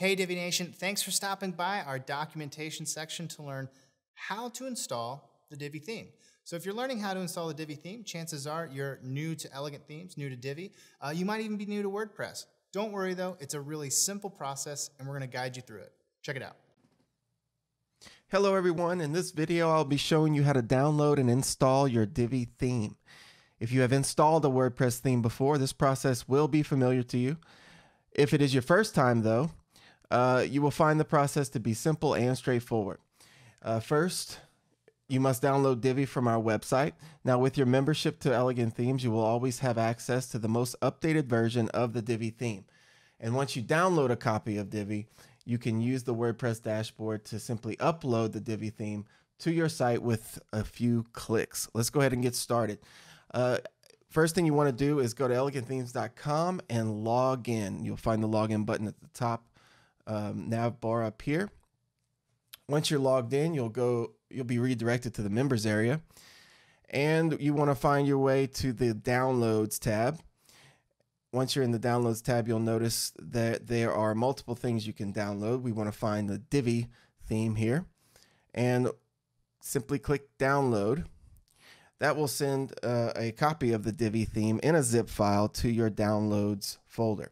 Hey DivvyNation, thanks for stopping by our documentation section to learn how to install the Divvy theme. So if you're learning how to install the Divvy theme, chances are you're new to Elegant Themes, new to Divvy. You might even be new to WordPress. Don't worry though, it's a really simple process and we're going to guide you through it. Check it out. Hello everyone, in this video I'll be showing you how to download and install your Divvy theme. If you have installed a WordPress theme before, this process will be familiar to you. If it is your first time though, you will find the process to be simple and straightforward. First, you must download Divvy from our website. Now, with your membership to Elegant Themes, you will always have access to the most updated version of the Divvy theme. And once you download a copy of Divvy, you can use the WordPress dashboard to simply upload the Divvy theme to your site with a few clicks. Let's go ahead and get started. First thing you want to do is go to elegantthemes.com and log in. You'll find the login button at the top nav bar up here. Once you're logged in, you'll be redirected to the members area, and you want to find your way to the downloads tab. Once you're in the downloads tab, you'll notice that there are multiple things you can download. We want to find the Divvy theme here and simply click download. That will send a copy of the Divvy theme in a zip file to your downloads folder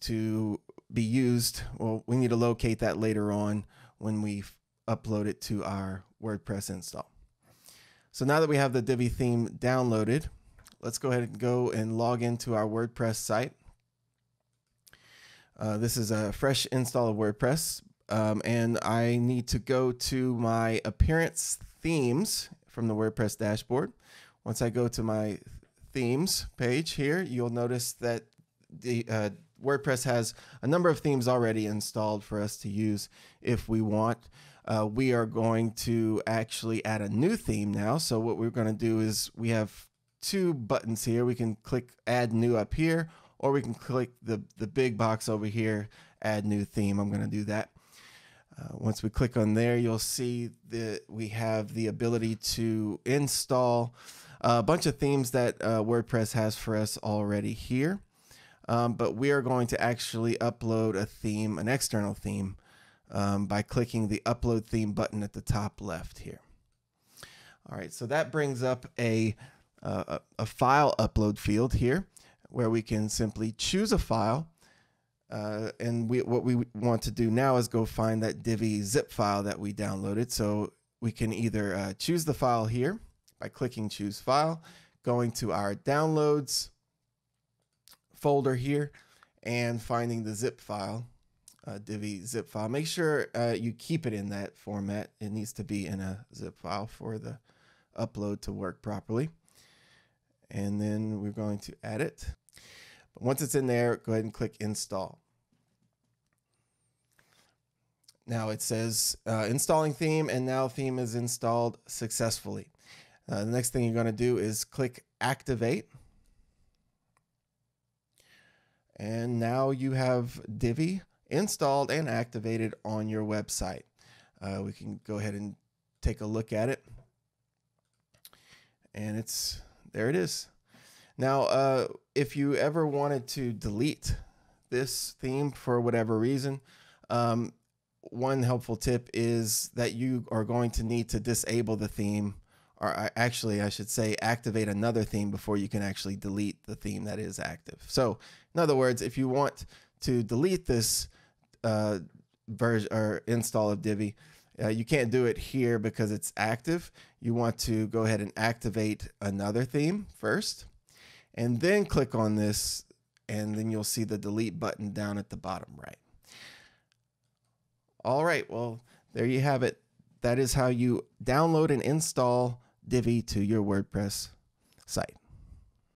to be used. Well, we need to locate that later on when we upload it to our WordPress install. So now that we have the Divvy theme downloaded, let's go ahead and go and log into our WordPress site. This is a fresh install of WordPress, and I need to go to my appearance themes from the WordPress dashboard. Once I go to my themes page here, you'll notice that the WordPress has a number of themes already installed for us to use if we want. We are going to actually add a new theme now. So what we're going to do is we have two buttons here. We can click add new up here, or we can click the big box over here, add new theme. I'm going to do that. Once we click on there, you'll see that we have the ability to install a bunch of themes that WordPress has for us already here. But we are going to actually upload a theme, an external theme, by clicking the upload theme button at the top left here. All right, so that brings up a file upload field here where we can simply choose a file. What we want to do now is go find that Divvy zip file that we downloaded. So we can either choose the file here by clicking choose file, going to our downloads folder here and finding the zip file, Divvy zip file. Make sure you keep it in that format. It needs to be in a zip file for the upload to work properly. And then we're going to add it. But once it's in there, go ahead and click install. Now it says installing theme, and now theme is installed successfully. The next thing you're going to do is click activate. And now you have Divvy installed and activated on your website. We can go ahead and take a look at it. And there it is. Now, if you ever wanted to delete this theme for whatever reason, one helpful tip is that you are going to need to disable the theme, or actually I should say activate another theme before you can actually delete the theme that is active. So in other words, if you want to delete this version or install of Divvy, you can't do it here because it's active. You want to go ahead and activate another theme first, and then click on this, and then you'll see the delete button down at the bottom right. All right, well, there you have it. That is how you download and install Divvy to your WordPress site.